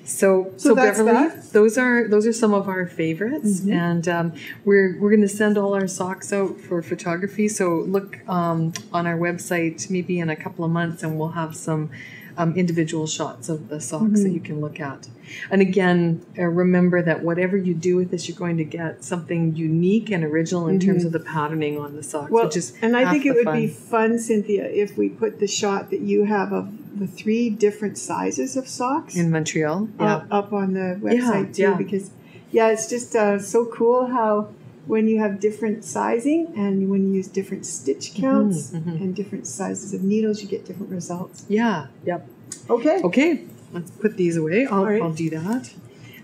So, so, so Beverly, that. those are those are some of our favorites, mm-hmm. and um, we're we're going to send all our socks out for photography. So look um, on our website maybe in a couple of months, and we'll have some um, individual shots of the socks mm-hmm. that you can look at. And again, uh, remember that whatever you do with this, you're going to get something unique and original in mm-hmm. terms of the patterning on the socks. Well, which is and I think it would fun. be fun, Cynthia, if we put the shot that you have of. The three different sizes of socks in Montreal yeah. up, up on the website yeah, too yeah. because yeah it's just uh, so cool how when you have different sizing and when you use different stitch counts mm-hmm, mm-hmm. and different sizes of needles you get different results. Yeah. Yep. Okay. Okay. Let's put these away. I'll, right. I'll do that.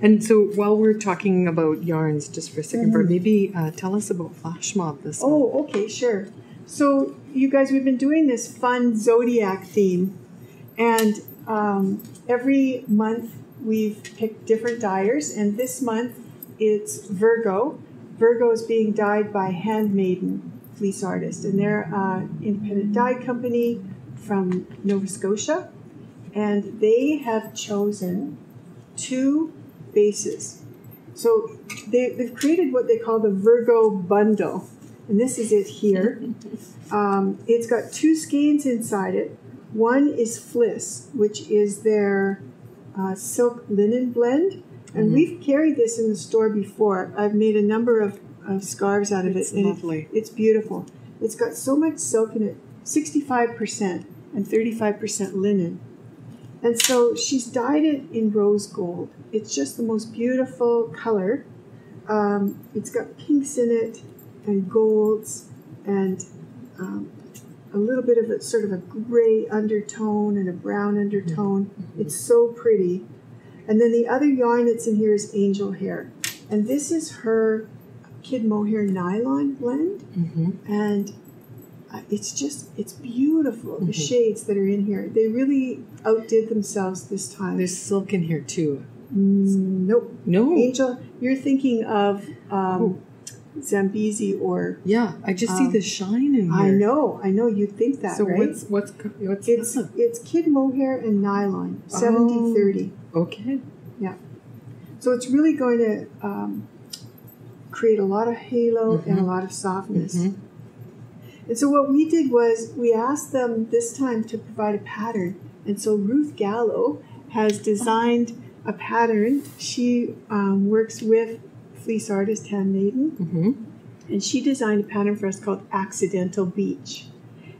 And so while we're talking about yarns just for a second, mm-hmm. maybe uh, tell us about Flash Mob this month. Oh, okay. Sure. So you guys, we've been doing this fun Zodiac theme. And um, every month we've picked different dyers, and this month it's Virgo. Virgo is being dyed by Handmaiden Fleece Artist, and they're an uh, independent dye company from Nova Scotia, and they have chosen two bases. So they, they've created what they call the Virgo Bundle, and this is it here. Um, it's got two skeins inside it. One is Fliss, which is their uh, silk linen blend. And mm-hmm. we've carried this in the store before. I've made a number of, of scarves out of it's it. It's lovely. It, it's beautiful. It's got so much silk in it, sixty-five percent and thirty-five percent linen. And so she's dyed it in rose gold. It's just the most beautiful color. Um, it's got pinks in it and golds and... Um, a little bit of a sort of a gray undertone and a brown undertone. Mm-hmm. It's so pretty. And then the other yarn that's in here is Angel Hair. And this is her Kid Mohair Nylon blend. Mm-hmm. And uh, it's just, it's beautiful, mm-hmm. the shades that are in here. They really outdid themselves this time. There's silk in here too. Mm, nope. No. Angel, you're thinking of... Um, oh. Zambezi or yeah, I just um, see the shine in here. I know, I know. You'd think that, so right? what's what's what's it's that? It's Kid Mohair and Nylon, seventy thirty. Oh, okay. Yeah. So it's really going to um, create a lot of halo mm-hmm. and a lot of softness. Mm-hmm. And so what we did was we asked them this time to provide a pattern, and so Ruth Gallo has designed a pattern. She um, works with. Fleece Artist Handmaiden, mm-hmm. and she designed a pattern for us called Accidental Beach.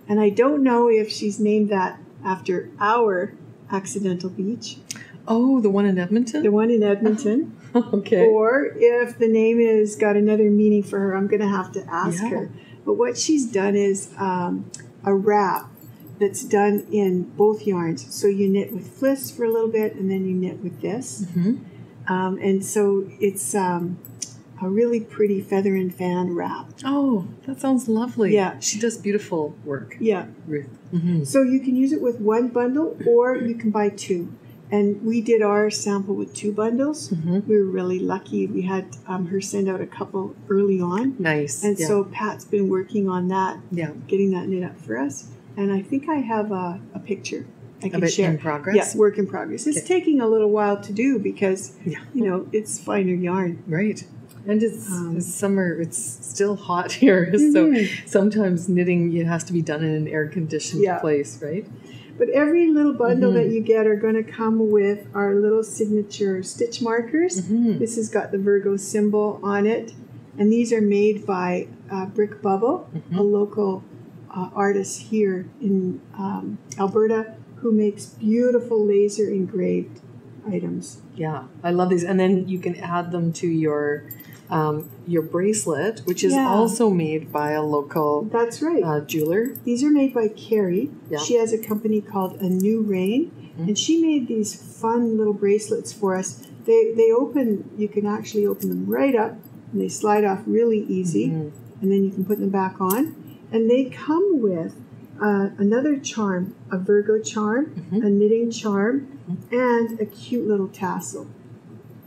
And I don't know if she's named that after our Accidental Beach. Oh, the one in Edmonton? The one in Edmonton. Okay. Or if the name is got another meaning for her, I'm going to have to ask yeah. her. But what she's done is um, a wrap that's done in both yarns. So you knit with Fliss for a little bit, and then you knit with this. Mm-hmm. um, and so it's um, a really pretty feather and fan wrap. Oh, that sounds lovely. Yeah. She does beautiful work. Yeah. Ruth. Mm-hmm. So you can use it with one bundle, or you can buy two. And we did our sample with two bundles. Mm-hmm. We were really lucky. We had um, her send out a couple early on. Nice. And yeah. so Pat's been working on that, yeah. getting that knit up for us. And I think I have a, a picture I can share. Work in progress? Yes, yeah, work in progress. It's okay. taking a little while to do because, yeah. you know, it's finer yarn. Right. And it's, um, it's summer, it's still hot here. Mm-hmm. So sometimes knitting it has to be done in an air-conditioned yeah. place, right? But every little bundle mm-hmm. that you get are going to come with our little signature stitch markers. Mm-hmm. This has got the Virgo symbol on it. And these are made by uh, Brick Bubble, mm-hmm. a local uh, artist here in um, Alberta who makes beautiful laser engraved items. Yeah, I love these. And then you can add them to your... Um, your bracelet, which is yeah. also made by a local That's right. uh, jeweler. These are made by Carrie. Yeah. She has a company called A New Rain, mm-hmm. and she made these fun little bracelets for us. They, they open, you can actually open them right up, and they slide off really easy, mm-hmm. and then you can put them back on. And they come with uh, another charm, a Virgo charm, mm-hmm. a knitting charm, mm-hmm. and a cute little tassel.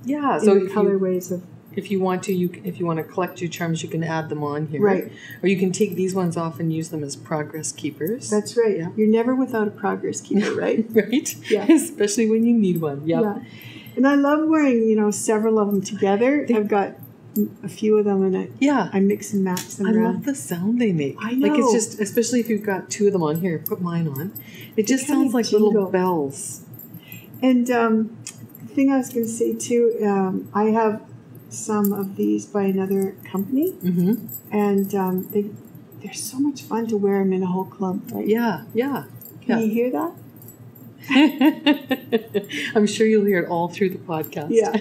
Yeah, so in the colorways of If you want to, you if you want to collect your charms, you can add them on here. Right. Or you can take these ones off and use them as progress keepers. That's right. Yeah. You're never without a progress keeper, right? Right? Yeah. Especially when you need one. Yep. Yeah. And I love wearing, you know, several of them together. They, I've got a few of them and I, yeah. I mix and match them I around. Love the sound they make. I know. Like it's just, especially if you've got two of them on here, put mine on. It just they sounds like jingle. Little bells. And um, the thing I was going to say too, um, I have... some of these by another company, mm-hmm. and um, they, they're so much fun to wear them in a whole clump, right? Yeah, yeah. Can yeah. you hear that? I'm sure you'll hear it all through the podcast. Yeah.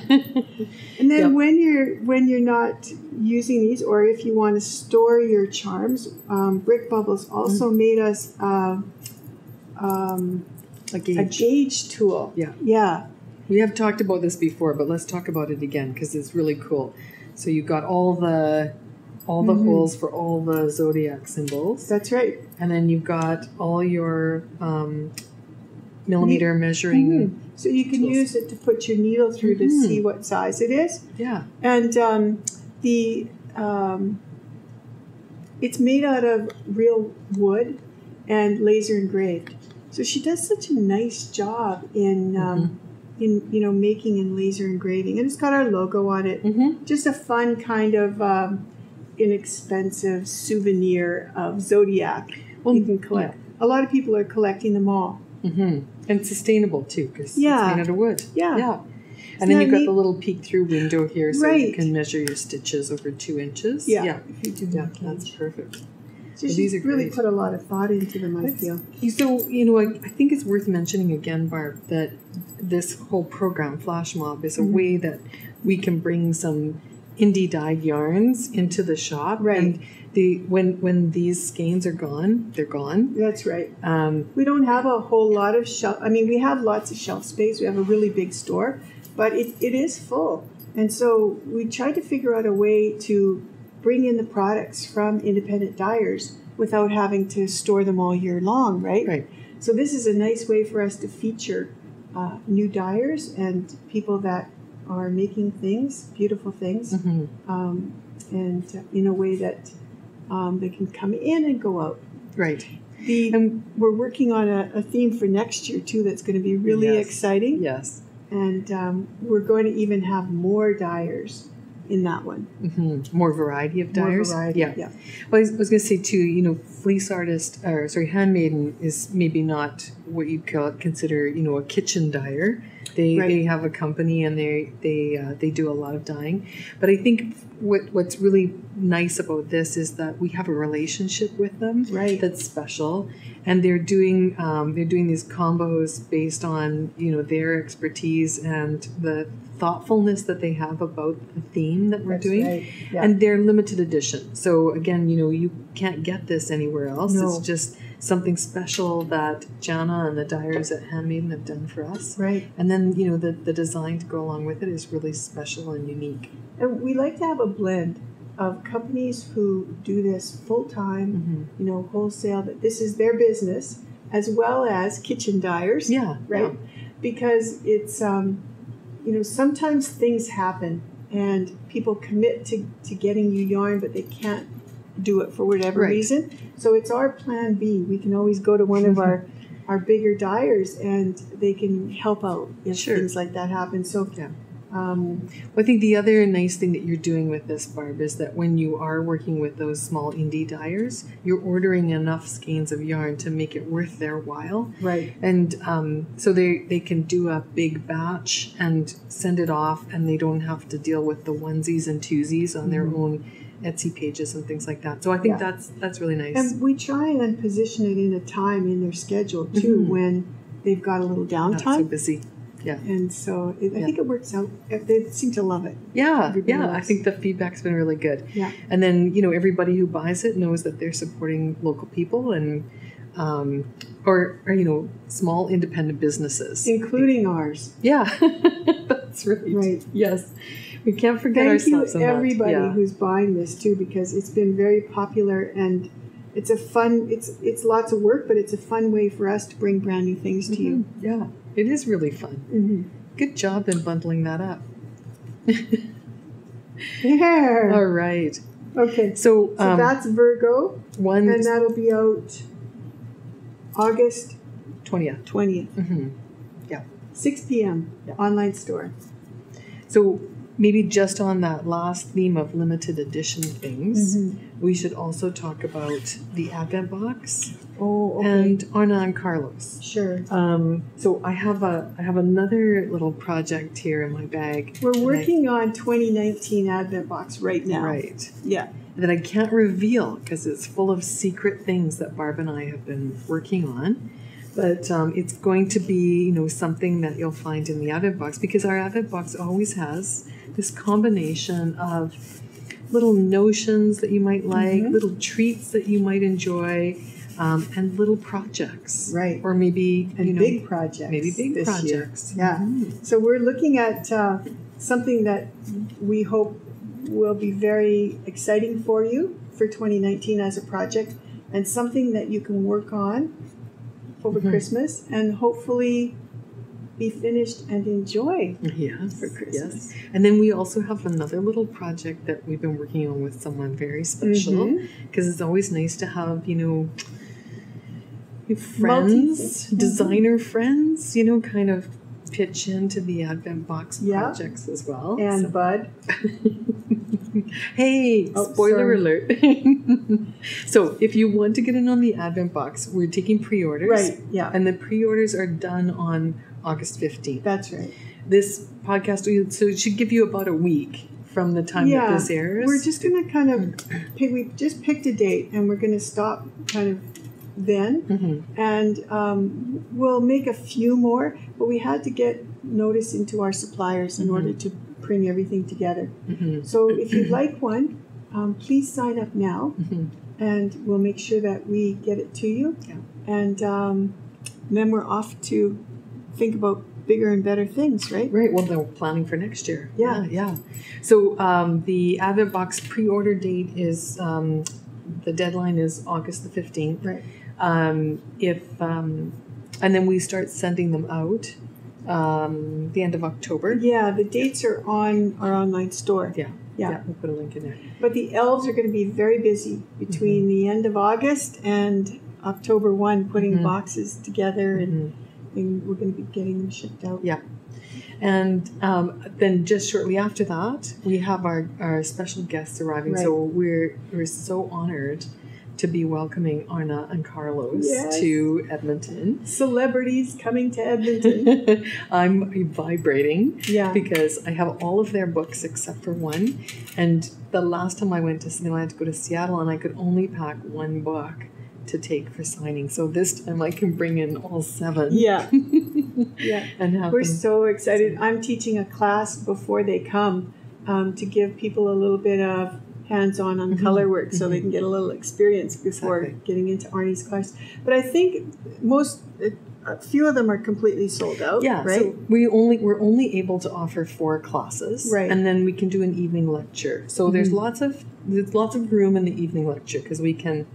And then yep. when you're when you're not using these, or if you want to store your charms, um, Brick Bubbles also mm-hmm. made us uh, um, a, gauge. a gauge tool. Yeah. Yeah. We have talked about this before, but let's talk about it again because it's really cool. So you've got all the all the mm-hmm. holes for all the zodiac symbols. That's right. And then you've got all your um, millimeter measuring. Mm-hmm. So you can tools. use it to put your needle through mm-hmm. to see what size it is. Yeah. And um, the um, it's made out of real wood and laser engraved. So she does such a nice job in. Um, mm-hmm. In, you know, making and laser engraving. And it's got our logo on it. Mm-hmm. Just a fun kind of um, inexpensive souvenir of Zodiac well, you can collect. Yeah. A lot of people are collecting them all. Mm-hmm. And sustainable, too, because yeah. it's made out of wood. Yeah. yeah. And Isn't then you've neat? got the little peek-through window here so right. you can measure your stitches over two inches. Yeah, yeah. if you do yeah, that. That's perfect. So well, these are really great. Put a lot of thought into them, I That's, feel. So, you know, I, I think it's worth mentioning again, Barb, that this whole program, Flash Mob, is a mm-hmm. way that we can bring some indie dyed yarns into the shop. Right. And the, when, when these skeins are gone, they're gone. That's right. Um, we don't have a whole lot of shelf. I mean, we have lots of shelf space. We have a really big store, but it, it is full. And so we tried to figure out a way to bring in the products from independent dyers without having to store them all year long, right? Right. So this is a nice way for us to feature uh, new dyers and people that are making things, beautiful things, mm-hmm. um, and uh, in a way that um, they can come in and go out. Right. The, and we're working on a, a theme for next year, too, that's going to be really yes. exciting. Yes. And um, we're going to even have more dyers in that one. Mm-hmm. More variety of dyers. More variety, yeah. yeah. Well, I was, I was going to say, too, you know, Fleece Artist, or sorry, Handmaiden is maybe not what you call, consider, you know, a kitchen dyer. They right. they have a company and they they uh, they do a lot of dyeing. But I think what what's really nice about this is that we have a relationship with them right. that's special, and they're doing um, they're doing these combos based on you know their expertise and the thoughtfulness that they have about the theme that we're that's doing, right. yeah. and they're limited edition. So again, you know you can't get this anywhere else. No. It's just something special that Jana and the dyers at Handmaiden have done for us. Right. And then, you know, the, the design to go along with it is really special and unique. And we like to have a blend of companies who do this full-time, mm-hmm. you know, wholesale, that this is their business, as well as kitchen dyers. Yeah. Right? Yeah. Because it's, um, you know, sometimes things happen and people commit to, to getting you yarn, but they can't do it for whatever right. reason. So it's our plan B. We can always go to one of our, our bigger dyers and they can help out if sure. things like that happen. So yeah. um, well, I think the other nice thing that you're doing with this, Barb, is that when you are working with those small indie dyers, you're ordering enough skeins of yarn to make it worth their while. Right. And um, so they, they can do a big batch and send it off, and they don't have to deal with the onesies and twosies on mm-hmm. their own Etsy pages and things like that. So I think yeah. that's that's really nice. And we try and position it in a time in their schedule too, mm-hmm. when they've got a little downtime. Not so busy. Yeah. And so it, I yeah. think it works out. They seem to love it. Yeah. Everybody yeah. loves. I think the feedback's been really good. Yeah. And then, you know, everybody who buys it knows that they're supporting local people and um or, or you know, small independent businesses. Including ours. Yeah. That's right. Right. Yes. We can't forget Thank ourselves. Thank you, everybody yeah. who's buying this too, because it's been very popular and it's a fun. It's it's lots of work, but it's a fun way for us to bring brand new things mm-hmm. to you. Yeah, it is really fun. Mm-hmm. Good job in bundling that up. Yeah. All right. Okay. So, so um, that's Virgo. One, and that'll be out August twentieth. Twentieth. Mm-hmm. Yeah. six p m Yeah. Online store. So. Maybe just on that last theme of limited edition things, mm-hmm. we should also talk about the Advent Box. Oh, okay. And Arne and Carlos. Sure. Um, so I have a I have another little project here in my bag. We're working I, on twenty nineteen Advent Box right now. Right. Yeah. That I can't reveal because it's full of secret things that Barb and I have been working on. But um, it's going to be, you know, something that you'll find in the Advent Box, because our Advent Box always has this combination of little notions that you might like, mm-hmm. little treats that you might enjoy, um, and little projects. Right. Or maybe, and you know, big projects. Maybe big projects. Year. Yeah. Mm-hmm. So we're looking at uh, something that we hope will be very exciting for you for twenty nineteen as a project, and something that you can work on over mm-hmm. Christmas and hopefully be finished and enjoy yes, for Christmas. Yes. And then we also have another little project that we've been working on with someone very special, because mm-hmm. it's always nice to have, you know, friends, Multi- designer mm-hmm. friends, you know, kind of pitch into the Advent Box yeah. projects as well. And so. Bud. Hey, oh, spoiler sorry. Alert. So if you want to get in on the Advent Box, we're taking pre-orders. Right, yeah. And the pre-orders are done on August fifteenth. That's right. This podcast, so it should give you about a week from the time yeah, that this airs. We're just going to kind of, pick, we just picked a date and we're going to stop kind of then, mm-hmm. and um, we'll make a few more, but we had to get notice into our suppliers in mm-hmm. order to bring everything together. Mm-hmm. So if you'd like one, um, please sign up now, mm-hmm. and we'll make sure that we get it to you. Yeah. And um, then we're off to think about bigger and better things, right? Right. Well, they're planning for next year. Yeah. Yeah. yeah. So um, the Advent Box pre-order date is, um, the deadline is August the fifteenth. Right. Um, if um, and then we start sending them out um, the end of October. Yeah, the dates yeah. are on our online store. Yeah, yeah, yeah. We'll put a link in there. But the elves are going to be very busy between mm-hmm. the end of August and October first, putting mm-hmm. boxes together, and, mm-hmm. and we're going to be getting them shipped out. Yeah, and um, then just shortly after that, we have our, our special guests arriving. Right. So we're we're so honored to be welcoming Arne and Carlos yes. to Edmonton. Celebrities coming to Edmonton. I'm vibrating yeah. because I have all of their books except for one. And the last time I went to Seattle, I had to go to Seattle, and I could only pack one book to take for signing. So this time I can bring in all seven. Yeah. yeah. And have We're so excited. Sign. I'm teaching a class before they come um, to give people a little bit of, hands-on on mm-hmm. color work, so mm-hmm. they can get a little experience before exactly. getting into ARNE's class. But I think most, a few of them are completely sold out. Yeah, right. So we only we're only able to offer four classes, right? And then we can do an evening lecture. So mm-hmm. there's lots of there's lots of room in the evening lecture because we can.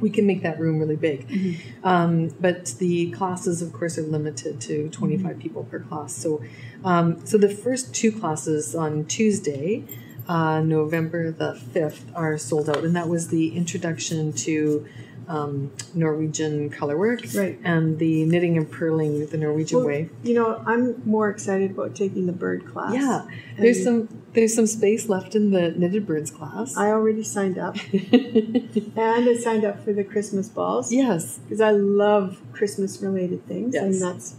We can make that room really big. Mm-hmm. Um, but the classes, of course, are limited to twenty-five mm-hmm. people per class. So um, so the first two classes on Tuesday, uh, November the fifth, are sold out. And that was the introduction to um, Norwegian colorwork right. and the knitting and purling the Norwegian well, way. You know, I'm more excited about taking the bird class. Yeah, and there's some... There's some space left in the Knitted Birds class. I already signed up. And I signed up for the Christmas balls. Yes. Because I love Christmas-related things. Yes. And that's...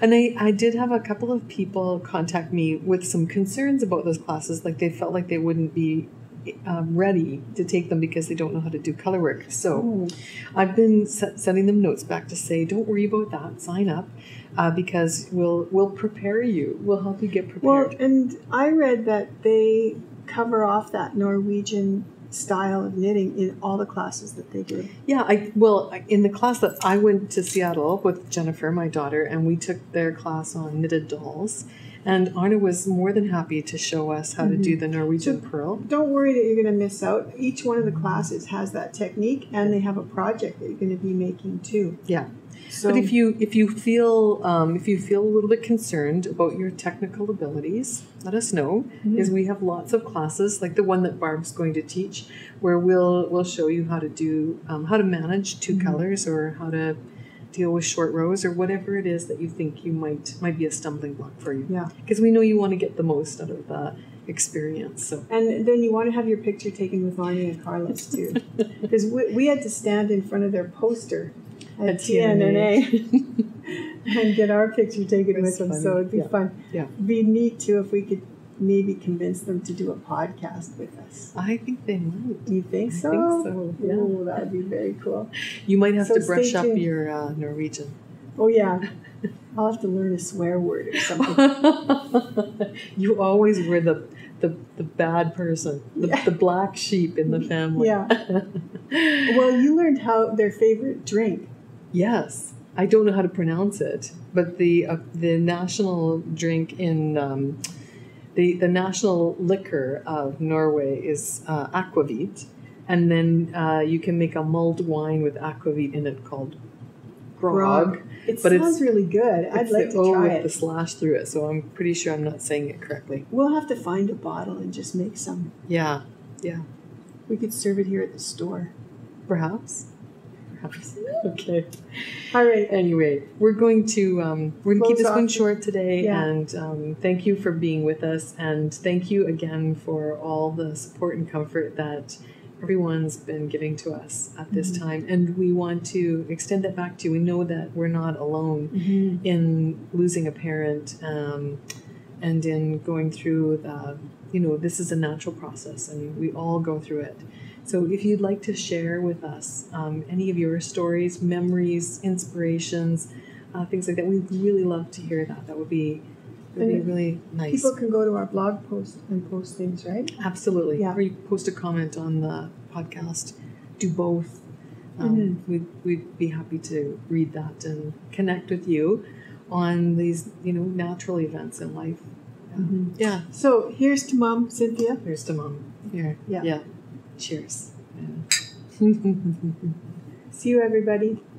And I, I did have a couple of people contact me with some concerns about those classes. Like, they felt like they wouldn't be um, ready to take them because they don't know how to do color work. So oh. I've been sending them notes back to say, don't worry about that. Sign up. Uh, because we'll we'll prepare you. We'll help you get prepared. Well, and I read that they cover off that Norwegian style of knitting in all the classes that they do. Yeah, I well, in the class that I went to Seattle with Jennifer, my daughter, and we took their class on knitted dolls. And Arne was more than happy to show us how mm-hmm. to do the Norwegian so purl. Don't worry that you're going to miss out. Each one of the classes has that technique, and they have a project that you're going to be making too. Yeah. So, but if you if you feel um, if you feel a little bit concerned about your technical abilities, let us know, because mm-hmm. we have lots of classes like the one that Barb's going to teach, where we'll we'll show you how to do um, how to manage two mm-hmm. colors or how to deal with short rows or whatever it is that you think you might might be a stumbling block for you. Yeah, because we know you want to get the most out of the experience. So and then you want to have your picture taken with Arne and Carlos too, because we, we had to stand in front of their poster at T N N A and get our picture taken with them, so it'd be yeah. fun. Yeah, it'd be neat too if we could maybe convince them to do a podcast with us. I think they might. You think so? I think so. Yeah. Oh, that would be very cool. You might have so to brush up your uh, Norwegian. Oh yeah, I'll have to learn a swear word or something. You always were the the, the bad person, the, yeah. the black sheep in the family. Yeah. Well, you learned how their favorite drink. Yes, I don't know how to pronounce it, but the uh, the national drink in um, the the national liquor of Norway is uh, Aquavit, and then uh, you can make a mulled wine with Aquavit in it called grog. grog. It but sounds it's, really good. I'd like to o try with it. The slash through it, so I'm pretty sure I'm not saying it correctly. We'll have to find a bottle and just make some. Yeah, yeah. We could serve it here at the store, perhaps. Okay. All right. Anyway, we're going to um, we're going to keep this one short today, yeah. and um, thank you for being with us, and thank you again for all the support and comfort that everyone's been giving to us at this mm-hmm. time, and we want to extend that back to you. We know that we're not alone mm-hmm. in losing a parent, um, and in going through the, you know, this is a natural process, and we all go through it. So if you'd like to share with us um, any of your stories, memories, inspirations, uh, things like that, we'd really love to hear that. That would be, would be really nice. People can go to our blog post and post things, right? Absolutely. Yeah. Or you post a comment on the podcast. Do both. Um, mm-hmm. we'd, we'd be happy to read that and connect with you on these, you know, natural events in life. Yeah. Mm-hmm. Yeah. So here's to Mom, Cynthia. Here's to Mom. Here. Yeah. Yeah. Cheers. Yeah. See you, everybody.